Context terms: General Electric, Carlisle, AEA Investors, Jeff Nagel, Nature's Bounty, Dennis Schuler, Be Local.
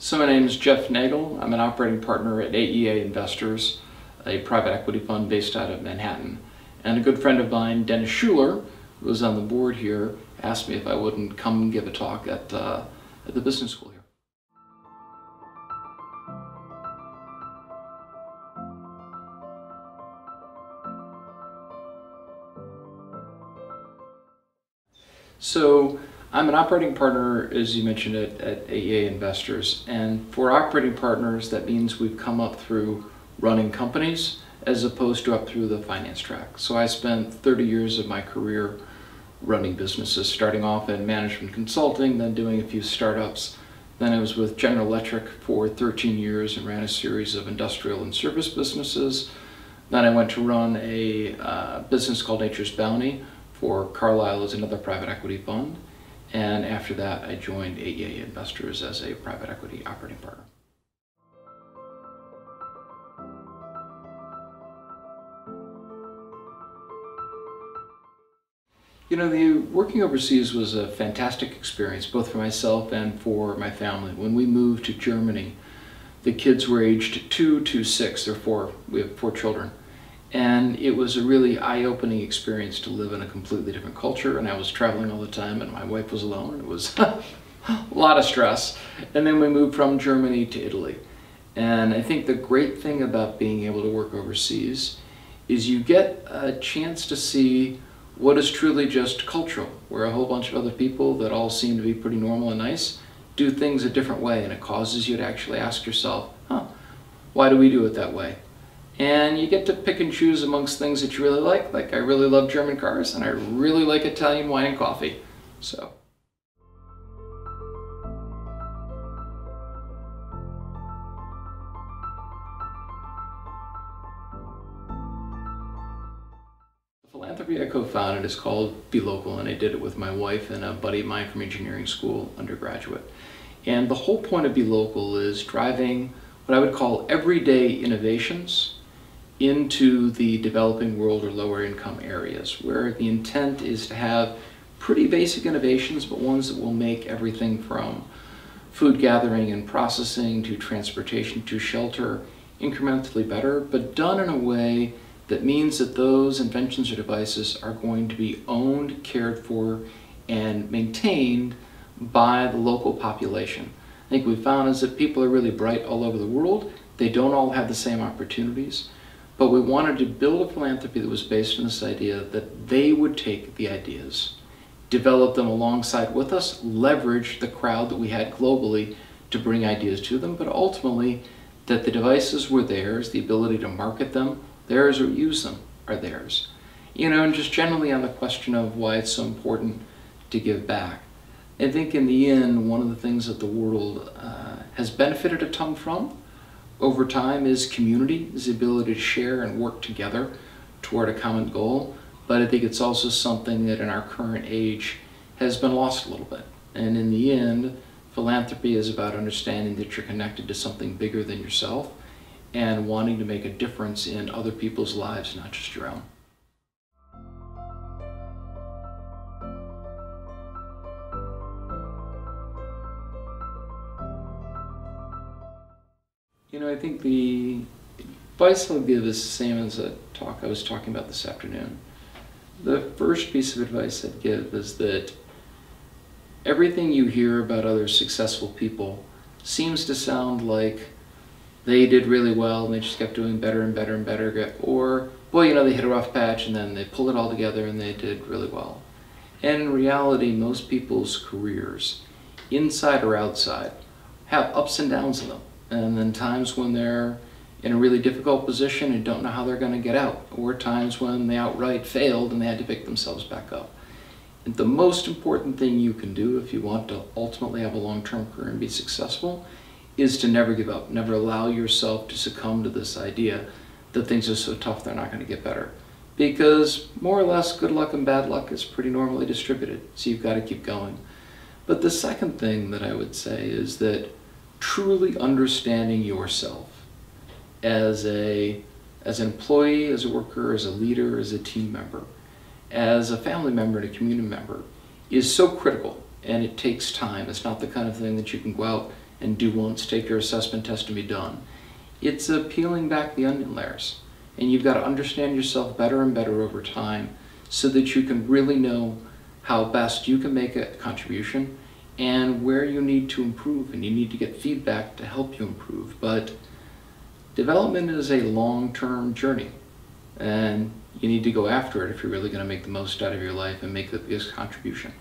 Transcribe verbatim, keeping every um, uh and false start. So my name is Jeff Nagel. I'm an operating partner at A E A Investors, a private equity fund based out of Manhattan. And a good friend of mine, Dennis Schuler, who was on the board here, asked me if I wouldn't come give a talk at, uh, at the business school here. So I'm an operating partner, as you mentioned, at, at A E A Investors. And for operating partners, that means we've come up through running companies as opposed to up through the finance track. So I spent thirty years of my career running businesses, starting off in management consulting, then doing a few startups. Then I was with General Electric for thirteen years and ran a series of industrial and service businesses. Then I went to run a uh, business called Nature's Bounty for Carlisle as another private equity fund. And after that, I joined A E A Investors as a private equity operating partner. You know, the working overseas was a fantastic experience, both for myself and for my family. When we moved to Germany, the kids were aged two to six, there are four, we have four children. And it was a really eye-opening experience to live in a completely different culture, and I was traveling all the time and my wife was alone, and it was a lot of stress. And then we moved from Germany to Italy. And I think the great thing about being able to work overseas is you get a chance to see what is truly just cultural, where a whole bunch of other people that all seem to be pretty normal and nice do things a different way, and it causes you to actually ask yourself, huh, why do we do it that way? And you get to pick and choose amongst things that you really like. Like, I really love German cars, and I really like Italian wine and coffee. So. I co-founded is called Be Local, and I did it with my wife and a buddy of mine from engineering school, undergraduate. And the whole point of Be Local is driving what I would call everyday innovations into the developing world or lower income areas, where the intent is to have pretty basic innovations, but ones that will make everything from food gathering and processing to transportation to shelter incrementally better, but done in a way that means that those inventions or devices are going to be owned, cared for, and maintained by the local population. I think we've found is that people are really bright all over the world. They don't all have the same opportunities, but we wanted to build a philanthropy that was based on this idea that they would take the ideas, develop them alongside with us, leverage the crowd that we had globally to bring ideas to them, but ultimately that the devices were theirs, the ability to market them, theirs or use them are theirs. You know, and just generally on the question of why it's so important to give back. I think in the end, one of the things that the world uh, has benefited a ton from over time is community, is the ability to share and work together toward a common goal. But I think it's also something that in our current age has been lost a little bit. And in the end, philanthropy is about understanding that you're connected to something bigger than yourself and wanting to make a difference in other people's lives, not just your own. You know, I think the advice I'll give is the same as a talk I was talking about this afternoon. The first piece of advice I'd give is that everything you hear about other successful people seems to sound like they did really well and they just kept doing better and better and better, or, well, you know, they hit a rough patch and then they pulled it all together and they did really well. And in reality, most people's careers, inside or outside, have ups and downs in them. And then times when they're in a really difficult position and don't know how they're going to get out, or times when they outright failed and they had to pick themselves back up. And the most important thing you can do if you want to ultimately have a long-term career and be successful is to never give up, never allow yourself to succumb to this idea that things are so tough they're not going to get better. Because more or less good luck and bad luck is pretty normally distributed, so you've got to keep going. But the second thing that I would say is that truly understanding yourself as a as an employee, as a worker, as a leader, as a team member, as a family member and a community member is so critical, and it takes time. It's not the kind of thing that you can go out and do won'ts, take your assessment test and be done. It's a peeling back the onion layers, and you've got to understand yourself better and better over time so that you can really know how best you can make a contribution and where you need to improve, and you need to get feedback to help you improve. But development is a long-term journey, and you need to go after it if you're really going to make the most out of your life and make the biggest contribution.